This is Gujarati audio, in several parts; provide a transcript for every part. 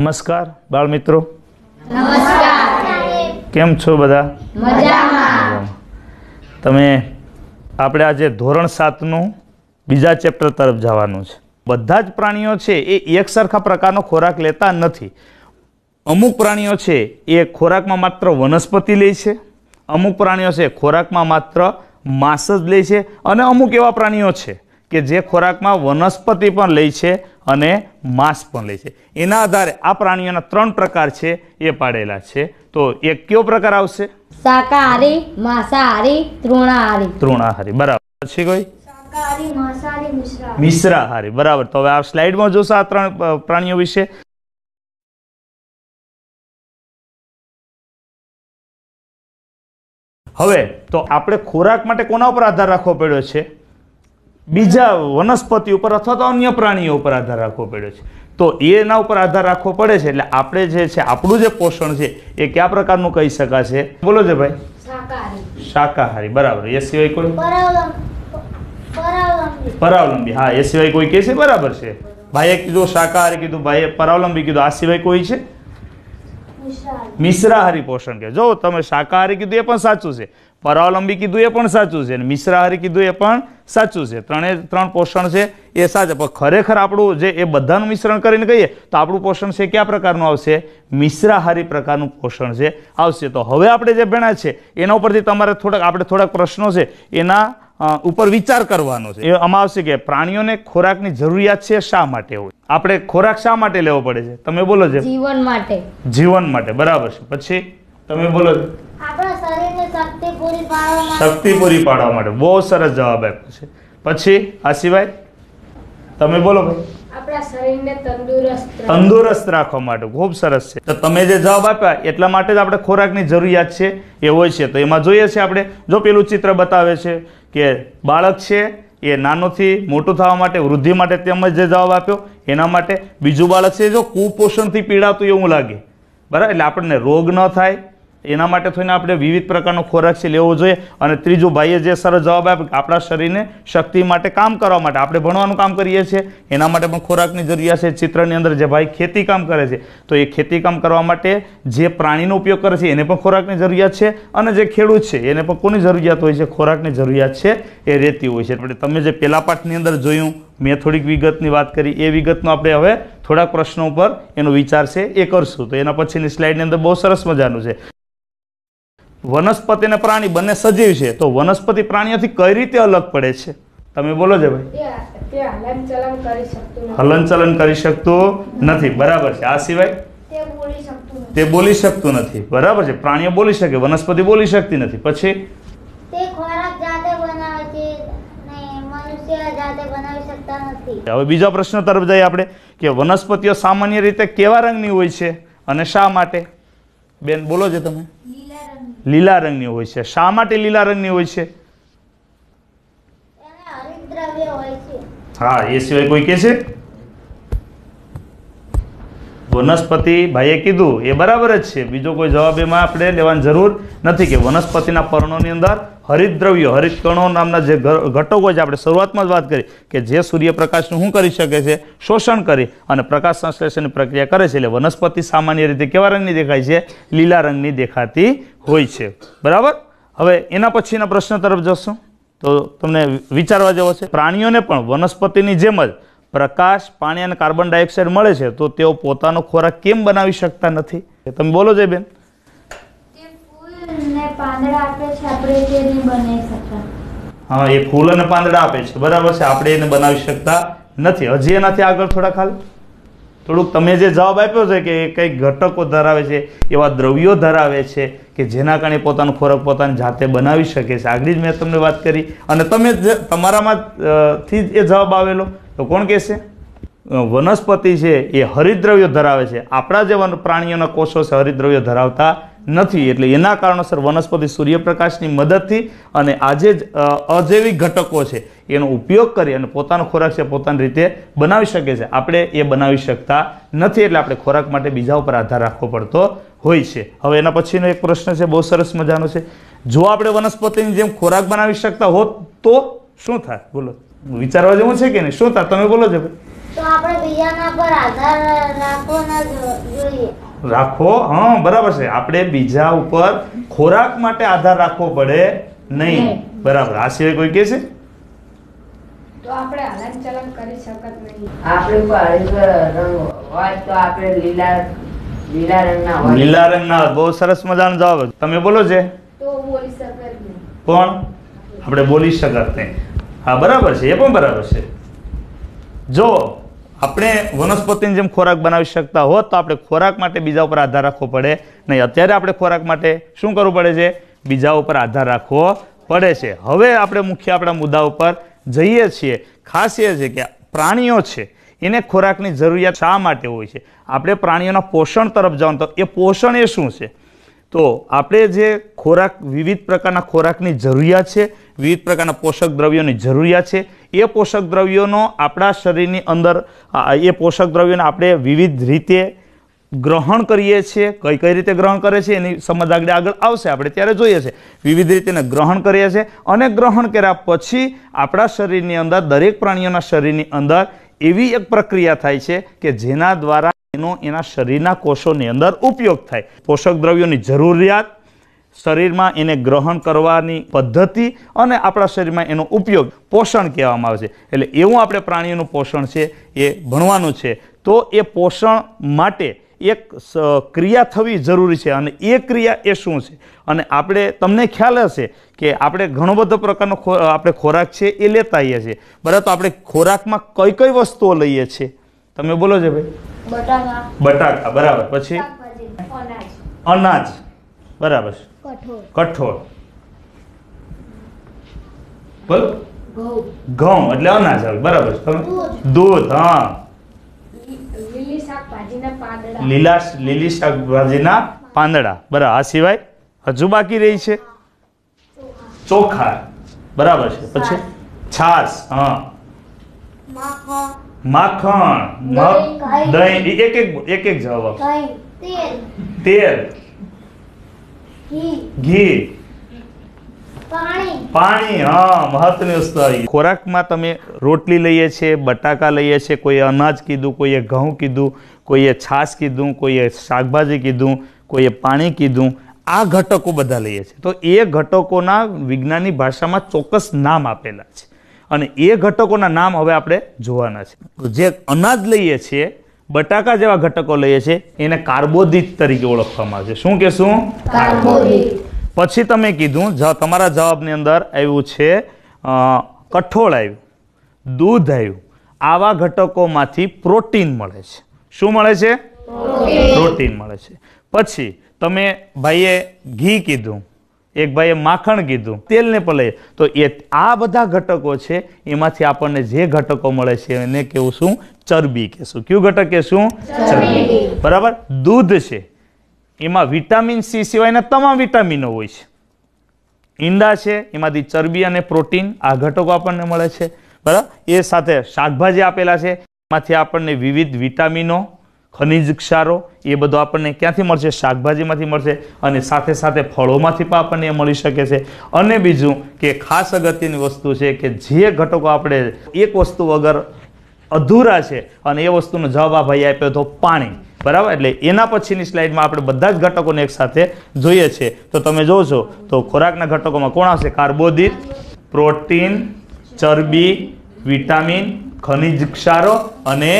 नमस्कार बाल मित्रों, केम छो बधा मजामां। तमे आपणे आजे धोरण 7 नुं बीजा चेप्टर तरफ जवानुं छे। बधा ज प्राणीओ छे ए एक सरखा प्रकारनो खोराक लेता नथी। अमुक प्राणीओ छे ए खोराकमां मात्र वनस्पति ले छे, अमुक प्राणीओ छे खोराकमां मात्र मांस ज ले छे, अने अमुक एवा प्राणीओ छे के जे खोराकमां वनस्पति पण ले छे अने मांस पण ले छे। एना आधारे आ प्राणीओना 3 प्रकार छे ए पाडेला छे। तो एक क्यो प्रकार आवशे? शाकाहारी, मांसाहारी, तृणाहारी। तृणाहारी बराबर। पछी कोई शाकाहारी, मांसाहारी, मिश्राहारी। मिश्राहारी बराबर। तो हवे आ स्लाइडमां जोशो आ 3 प्राणीओ विषे। हवे तो आपणे खोराक माटे कोना उपर आधार राखवो पड्यो छे? बीजा वनस्पति पर अथवा तो अन्य प्राणियों पर आधार राखवो पड़े। तो एना पर आधार राखवो पड़े। एटले आपणे जे छे आपणुं जे पोषण छे ए क्या प्रकारनुं कही शकाशे? बोलो जे भाई। शाकाहारी। शाकाहारी बराबर। ए सिवाय कोई? परावलंबी। परावलंबी हाँ। ए सिवाय कोई कहे छे? बराबर छे। भाई कीधुं शाकाहारी, कीधुं भाई परावलंबी, कीधुं आ सिवाय कोई छे? मिश्राहारी पोषण के। जो तमे शाकाहारी कीधुं ए पण साचुं छे, परावलंबी कीधुं ए पण साचुं छे, मिश्राहारी कीधुं ए पण साचुं छे। त्रणे त्रण पोषण छे ए साचा। पण खरेखर आपणो जे ए बधानुं मिश्रण करीने कहीए तो आपणो पोषण छे क्या प्रकारनुं आवशे? मिश्राहारी प्रकारनुं पोषण छे आवशे। तो हवे आपणे जे भण्या छे एना उपरथी तमारे थोडक आपणे थोडक प्रश्नो छे एना उपर विचार करवानो छे। आमां आवशे के प्राणीओने खोराकनी जरूरियात छे शा माटे होय? आपणे खोराक शा माटे लेवो पड़े छे? तमे बोलो जे। जीवन माटे। जीवन माटे बराबर छे। पछी तमे बोलो जे। शक्ति पूरी पाड़वा माटे। बहुत सरस जवाब आप्यो छे। पछी आ सिवाय तमे बोलो भाई। आपड़ा शरीरने तंदुरस्त तंदुरस्त राखवा माटे। खूब सरस छे। तो तमे जे जवाब आप्या એટલા માટે જ આપણે ખોરાકની જરૂરિયાત છે એ હોય છે। તો એમાં જોઈએ છે આપણે, જો પેલું ચિત્ર બતાવે છે કે બાળક છે એ નાનોથી મોટો થવા માટે, વૃદ્ધિ માટે તેમ જ જવાબ આપ્યો એના માટે। બીજું બાળક છે જો કુપોષણથી પીડાતું એવું લાગે, બરાબર, એટલે આપણને રોગ ન થાય एना माटे थईने आपणे विविध प्रकारनो खोराक छे लेवो जोईए। अने त्रीजो भाईए जे सरस जवाब आप्यो आपणा शरीरने शक्ति माटे काम करवा माटे आपणे भणवानुं काम करीए छे एना माटे पण खोराकनी जरूरियात छे। चित्रनी अंदर जे भाई खेती काम करे छे तो ए खेती काम करवा माटे जे प्राणीनो उपयोग करे छे एने पण खोराकनी जरूरियात छे, अने जे खेडूत छे एने पण कोनी जरूरियात होय छे? खोराकनी जरूरियात छे ए रहेती होय छे। पण तमे जे पेला पाठनी अंदर जोयुं मैं थोड़ी विगतनी बात करी ए विगतनो आपणे हवे थोड़ा प्रश्नों पर एनो विचार छे ए करशुं। तो एना पछीनी स्लाइडनी अंदर बहुत सरस मजानुं छे। वनस्पति ने प्राणी बने सजीव है, तो वनस्पति प्राणियोंथी कई रीते अलग पड़े छे? तमे बोलो जे भाई। ते हलनचलन करी शकतुं नथी बराबर छे। आ सिवाय ते बोली शकतुं नथी बराबर छे। प्राणीओ बोली शके, वनस्पति बोली शकती नथी। पछी ते खोराक जाते बनावे छे ने मनुष्य जाते बनावी शकता नथी। हवे बीजो प्रश्न तरफ जाईए आपणे के वनस्पतिओ सामान्य रीते केवा रंगनी होय छे अने शा माटे? बेन बोलो जे तमे। लीला रंगनी होय छे। शा माटे लीला रंगनी होय छे? एने हरितद्रव्य होय छे। हां, ए सिवाय कोई कहे छे? वनस्पति भाईए कीधुं ए बराबर ज छे। बीजो कोई जवाब एमां आपणे लेवानी जरूर नथी के वनस्पतिना पर्णोनी अंदर हरितद्रव्य हरितकणो नामना जे घटको जे आपणे शरूआतमां ज वात करी के जे सूर्यप्रकाशनुं हुं करी शके छे शोषण करी अने प्रकाश संश्लेषणनी प्रक्रिया करे छे। एटले वनस्पति सामान्य रीते केवा रंगनी देखाय छे? लीला रंगनी देखाती होय छे बराबर। हवे एना पछीना प्रश्न तरफ जशुं तो तमने विचारवा जेवो छे। प्राणीओने पण वनस्पतिनी जेम ज प्रकाश, पाणी अने कार्बन डायोक्साइड मळे छे, तो तेओ पोतानो खोराक केम बनावी शकता नथी? तमे बोलो जे बेन। हाँ, ये फूल ने पांदड़ा आपे छे बराबर छे। आपणे एने बनावी शकता नथी। हजी एनाथी आगळ थोड़ा खाली थोडुंक तमे जे जवाब आप्यो छे के कई घटको धरावे छे, एवा द्रव्यो धरावे छे के जेना कारणे पोतानो खोराक पोतानी जाते बनावी शके छे। आगळी ज मैं तमने वात करी अने तमे तमारामांथी ज ए जवाब आवेलो। तो कोण कहे छे वनस्पति छे ए हरितद्रव्यो धरावे छे? आपणा जे प्राणीओना कोषो छे हरितद्रव्यो धरावता નથી, એટલે એના કારણોસર વનસ્પતિ સૂર્યપ્રકાશની મદદથી અને આજે અજૈવિક ઘટકો છે એનો ઉપયોગ કરી અને પોતાનો ખોરાક છે પોતાની રીતે બનાવી શકે છે। આપણે એ બનાવી શકતા નથી, એટલે આપણે ખોરાક માટે બીજા ઉપર આધાર રાખવો પડતો હોય છે। હવે એના પછીનો એક પ્રશ્ન છે બહુ સરસ મજાનો છે। જો આપણે વનસ્પતિની જેમ ખોરાક બનાવી શકતા હોત તો શું થાય? બોલો, વિચારવા જેવું છે કે નહીં? શું થાય? તમે બોલો છો। तो आपने बीजाना पर आधार राखो ना જોઈએ રાખો हां बराबर છે આપણે બીજા ઉપર ખોરાક માટે આધાર રાખવો પડે નહીં બરાબર આ છે કોઈ કહે છે તો આપણે હલન ચલન કરી શકત નહીં આપણે પર રંગ હોય તો આપણે લીલા રંગના બહુ સરસ મજાનો જવાબ તમે બોલો છે તો બોલી શકત નહીં કોણ આપણે બોલી શકત નહીં હા બરાબર છે એ પણ બરાબર છે જો આપણે વનસ્પતિની જેમ ખોરાક બનાવી શકતા હો તો આપણે ખોરાક માટે બીજા ઉપર આધાર રાખવો પડે નહીં અત્યારે આપણે ખોરાક માટે શું કરવું પડે છે બીજા ઉપર આધાર રાખવો પડે છે હવે આપણે મુખ્ય આપણા મુદ્દા ઉપર જઈએ છીએ ખાસ એ છે કે પ્રાણીઓ છે એને ખોરાકની જરૂરિયાત શા માટે હોય છે આપણે પ્રાણીઓના પોષણ તરફ જવાનું તો એ પોષણ એ શું છે તો આપણે જે ખોરાક વિવિધ પ્રકારના ખોરાકની જરૂરિયાત છે વિવિધ પ્રકારના પોષક દ્રવ્યોની જરૂરિયાત છે એ પોષક દ્રવ્યોનો આપણા શરીરની અંદર એ પોષક દ્રવ્યોને આપણે વિવિધ રીતે ગ્રહણ કરીએ છીએ કઈ રીતે ગ્રહણ કરે છે એની સમજ આગળ આવશે આપણે ત્યારે જોઈએ છે વિવિધ રીતે ગ્રહણ કરીએ છીએ અને ગ્રહણ કર્યા પછી આપણા શરીરની અંદર દરેક પ્રાણીઓના શરીરની અંદર એવી એક પ્રક્રિયા થાય છે કે જેના દ્વારા એના શરીરના કોષોની અંદર ઉપયોગ થાય પોષક દ્રવ્યોની જરૂરિયાત શરીરમાં એને ગ્રહણ કરવાની પદ્ધતિ અને આપણા શરીરમાં એનો ઉપયોગ પોષણ કહેવામાં આવે છે એટલે એવું આપણે પ્રાણીઓનું પોષણ છે એ ભણવાનું છે તો એ પોષણ માટે એક ક્રિયા થવી જરૂરી છે અને એ ક્રિયા એ શું છે અને આપણે તમને ખ્યાલ હશે કે આપણે ઘણો બધો પ્રકારનો આપણે ખોરાક છે એ લેતા હોઈએ છીએ બરાબર તો આપણે ખોરાકમાં કઈ વસ્તુઓ લઈએ છીએ તમે બોલો છો ભાઈ બટાકા બરાબર પછી અનાજ બરાબર કઠોળ બોલ ઘઉં એટલે અનાજ બરાબર દૂધ હા લીલી શાકભાજીના પાંદડા બરાબર આ સિવાય હજુ બાકી રહી છે ચોખા બરાબર છે પછી છાશ હા માખણ દહીં એક જવાબ તેલ ઘી પાણી હા મહત્વની વસ્તુ આવી ખોરાકમાં તમે રોટલી લઈએ છીએ બટાકા લઈએ છીએ કોઈએ અનાજ કીધું કોઈએ ઘઉં કીધું કોઈએ છાશ કીધું કોઈએ શાકભાજી કીધું કોઈએ પાણી કીધું આ ઘટકો બધા લઈએ છીએ તો એ ઘટકોના વિજ્ઞાનની ભાષામાં ચોક્કસ નામ આપેલા છે અને એ ઘટકોના નામ હવે આપણે જોવાના છે જે અનાજ લઈએ છીએ બટાકા જેવા ઘટકો લઈએ છીએ એને કાર્બોદિત તરીકે ઓળખવામાં આવે છે શું કે શું કાર્બોદિત પછી તમે કીધું તમારા જવાબની અંદર આવ્યું છે કઠોળ આવ્યું દૂધ આવ્યું આવા ઘટકોમાંથી પ્રોટીન મળે છે શું મળે છે પ્રોટીન મળે છે પછી તમે ભાઈએ ઘી કીધું એક ભાઈએ માખણ કીધું તેલને પણ લઈએ તો એ આ બધા ઘટકો છે એમાંથી આપણને જે ઘટકો મળે છે એને કેવું શું ચરબી કહેશું કયું ઘટક કહેશું ચરબી બરાબર દૂધ છે એમાં વિટામિન સી સિવાયના તમામ વિટામિનો હોય છે ઈંડા છે એમાંથી ચરબી અને પ્રોટીન આ ઘટકો આપણને મળે છે બરાબર એ સાથે શાકભાજી આપેલા છે એમાંથી આપણને વિવિધ વિટામિનો ખનિજ ક્ષારો એ બધું આપણને ક્યાંથી મળશે શાકભાજીમાંથી મળશે અને સાથે સાથે ફળોમાંથી પણ આપણને એ મળી શકે છે અને બીજું કે ખાસ અગત્યની વસ્તુ છે કે જે ઘટકો આપણે એક વસ્તુ વગર અધૂરા છે અને એ વસ્તુનો જવાબ આ ભાઈ આપ્યો તો પાણી બરાબર એટલે એના પછીની સ્લાઇડમાં આપણે બધા જ ઘટકોને એક સાથે જોઈએ છે તો તમે જોવો છો તો ખોરાકના ઘટકોમાં કોણ આવશે કાર્બોદિત પ્રોટીન ચરબી વિટામિન ખનિજ ક્ષારો અને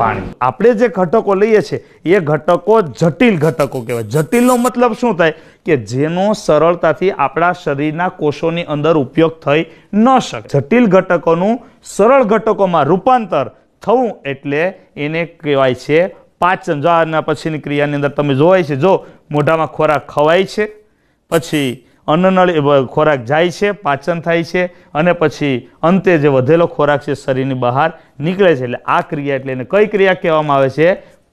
પાણી આપણે જે ઘટકો લઈએ છીએ એ ઘટકો જટિલ ઘટકો કહેવાય જટિલનો મતલબ શું થાય કે જેનો સરળતાથી આપણા શરીરના કોષોની અંદર ઉપયોગ થઈ ન શકે જટિલ ઘટકોનું સરળ ઘટકોમાં રૂપાંતર થવું એટલે એને કહેવાય છે પાચન જો આના પછીની ક્રિયાની અંદર તમે જોવાય છે જો મોઢામાં ખોરાક ખવાય છે પછી અન્નનળી ખોરાક જાય છે પાચન થાય છે અને પછી અંતે જે વધેલો ખોરાક છે શરીરની બહાર નીકળે છે એટલે આ ક્રિયા એટલે એને કઈ ક્રિયા કહેવામાં આવે છે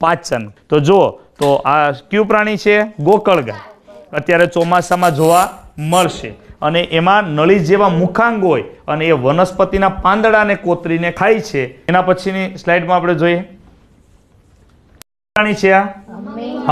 પાચન તો જુઓ તો આ કયું પ્રાણી છે ગોકળગાય અત્યારે ચોમાસામાં જોવા મળશે અને એમાં નળી જેવા મુખાંગ હોય અને એ વનસ્પતિના પાંદડાને કોતરીને ખાય છે એના પછીની સ્લાઇડમાં આપણે જોઈએ પ્રાણી છે આ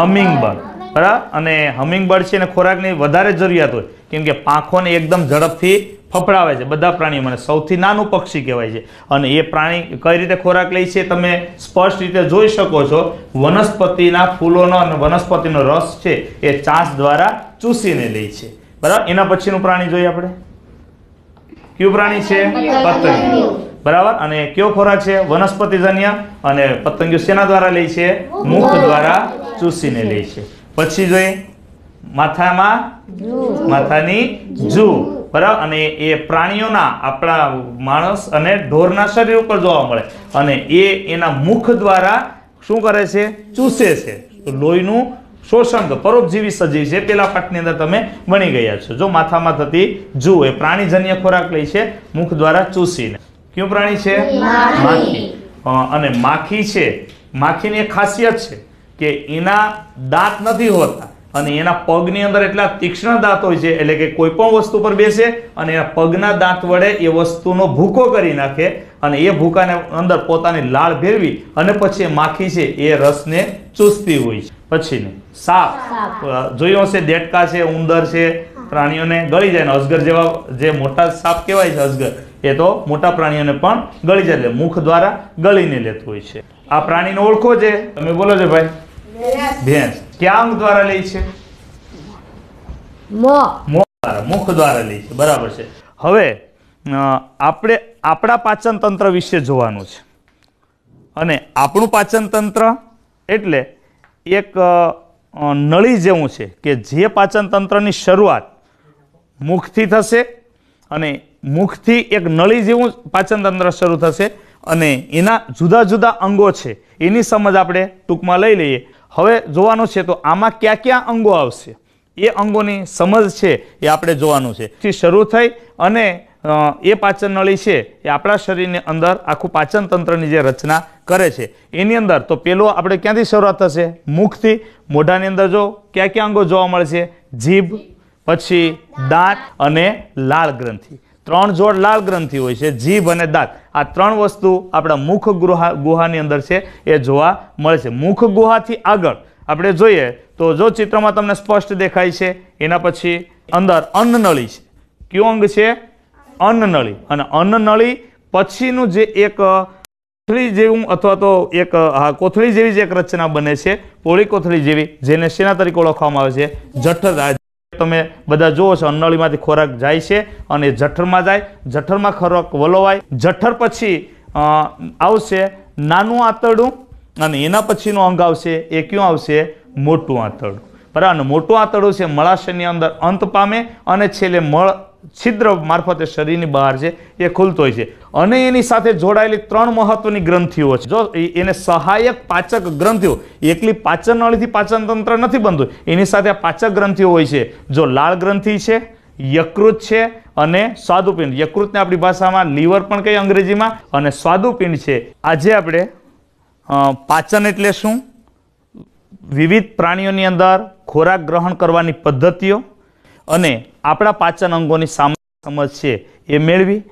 હમિંગબર્ડ બરાબર અને હમિંગબર્ડ છે એને ખોરાકની વધારે જરૂરિયાત હોય કેમ કે પાંખોને એકદમ ઝડપથી ફફડાવે છે બધા પ્રાણીઓને સૌથી નાનું પક્ષી કહેવાય છે અને એ પ્રાણી કઈ રીતે ખોરાક લે છે તમે સ્પષ્ટ રીતે જોઈ શકો છો. વનસ્પતિના ફૂલોનો અને વનસ્પતિનો રસ છે એ ચાંસ દ્વારા ચૂસીને લે છે. બરાબર. એના પછીનું પ્રાણી જોઈએ આપણે. કયું પ્રાણી છે? પતંગ. બરાબર. અને કયો ખોરાક છે? વનસ્પતિજન્ય. અને પતંગિયું શેના દ્વારા લે છે? મુખ દ્વારા ચૂસીને લે છે. પછી જોઈએ માથામાં માથાની જૂ. બરાબર. અને એ પ્રાણીઓના આપણા માણસ અને ઢોરના શરીર ઉપર જોવા મળે અને એ એના મુખ દ્વારા શું કરે છે? ચૂસે છે. લોહીનું શોષણ. પરોપજીવી સજીવ છે. પેલા પાઠની અંદર તમે ભણી ગયા છો. જો માથામાં થતી જૂ એ પ્રાણીજન્ય ખોરાક લે છે મુખ દ્વારા ચૂસીને. કયું પ્રાણી છે? માખી. અને માખી છે, માખીની એક ખાસિયત છે કે એના દાંત નથી હોતા અને એના પગની અંદર એટલા તીક્ષ્ણ દાંત હોય છે એટલે કે કોઈ પણ વસ્તુ પર બેસે અને એના પગના દાંત વડે એ વસ્તુનો ભૂકો કરી નાખે અને એ ભૂકાને અંદર પોતાની લાળ ભેરવી અને પછી માખી છે એ રસને ચૂસતી હોય છે. પછીને સાપ જોયું હશે. દેડકા છે, ઉંદર છે, પ્રાણીઓને ગળી જાય ને અજગર જેવા જે મોટા સાપ કહેવાય છે અજગર એ તો મોટા પ્રાણીઓને પણ ગળી જાય એટલે મુખ દ્વારા ગળીને લેતું હોય છે. આ પ્રાણીને ઓળખો છે તમે? બોલો છો ભાઈ. ભેંસ ક્યાં અંગ દ્વારા લે છે? મુખ દ્વારા લે છે. બરાબર છે. હવે આપણે આપણા પાચન તંત્ર વિશે જોવાનું છે અને આપણું પાચન તંત્ર એટલે એક નળી જેવું છે કે જે પાચન તંત્રની શરૂઆત મુખથી થશે અને મુખથી એક નળી જેવું પાચન તંત્ર શરૂ થશે અને એના જુદા જુદા અંગો છે એની સમજ આપણે ટૂંકમાં લઈ લઈએ. હવે જોવાનું છે તો આમાં કયા કયા અંગો આવશે એ અંગોની સમજ છે એ આપણે જોવાનું છે. થી શરૂ થઈ અને એ પાચન નળી છે એ આપણા શરીરની અંદર આખું પાચન તંત્રની જે રચના કરે છે એની અંદર તો પેલો આપણે ક્યાંથી શરૂઆત થશે? મુખથી. મોઢાની અંદર જો કયા કયા અંગો જોવા મળશે? જીભ, પછી દાંત અને લાળ ગ્રંથિ. ત્રણ જોડ લાળ ગ્રંથિ હોય છે, જીભ અને દાંત. આ ત્રણ વસ્તુ આપણા મુખ ગુહાની અંદર છે એ જોવા મળે છે. મુખ ગુહાથી આગળ આપણે જોઈએ તો જો ચિત્રમાં તમને સ્પષ્ટ દેખાય છે એના પછી અંદર અન્નનળી છે. કયું અંગ છે? અન્નનળી. અને અન્નનળી પછીનું જે એક કોથળી જેવું અથવા તો એક કોથળી જેવી જે એક રચના બને છે પોળી કોથળી જેવી જેને શેના તરીકે ઓળખવામાં આવે છે? જઠર. તમે બધા જોવો છો અન્નળીમાંથી ખોરાક જાય છે અને જઠરમાં જાય, જઠરમાં ખોરાક વલોવાય, જઠર પછી આવશે નાનું આંતરડું અને એના પછીનું અંગ આવશે એ કયું આવશે? મોટું આંતરડું. બરાબર. મોટું આંતરડું છે મળાશયની અંદર અંત પામે અને છેલ્લે મળ છિદ્ર મારફતે શરીરની બહાર છે એ ખુલતો હોય છે અને એની સાથે જોડાયેલી ત્રણ મહત્વની ગ્રંથિઓ છે. જો એને સહાયક પાચક ગ્રંથિઓ, એકલી પાચન નળીથી પાચન તંત્ર નથી બનતું, એની સાથે પાચક ગ્રંથિઓ હોય છે. જો લાળ ગ્રંથિ છે, યકૃત છે અને સ્વાદુપિંડ. યકૃતને આપણી ભાષામાં લીવર પણ કહીએ અંગ્રેજીમાં, અને સ્વાદુપિંડ છે. આજે આપણે પાચન એટલે શું, વિવિધ પ્રાણીઓની અંદર ખોરાક ગ્રહણ કરવાની પદ્ધતિઓ અને આપણા પાચન અંગોની સામાન્ય સમજ છે એ મેળવી.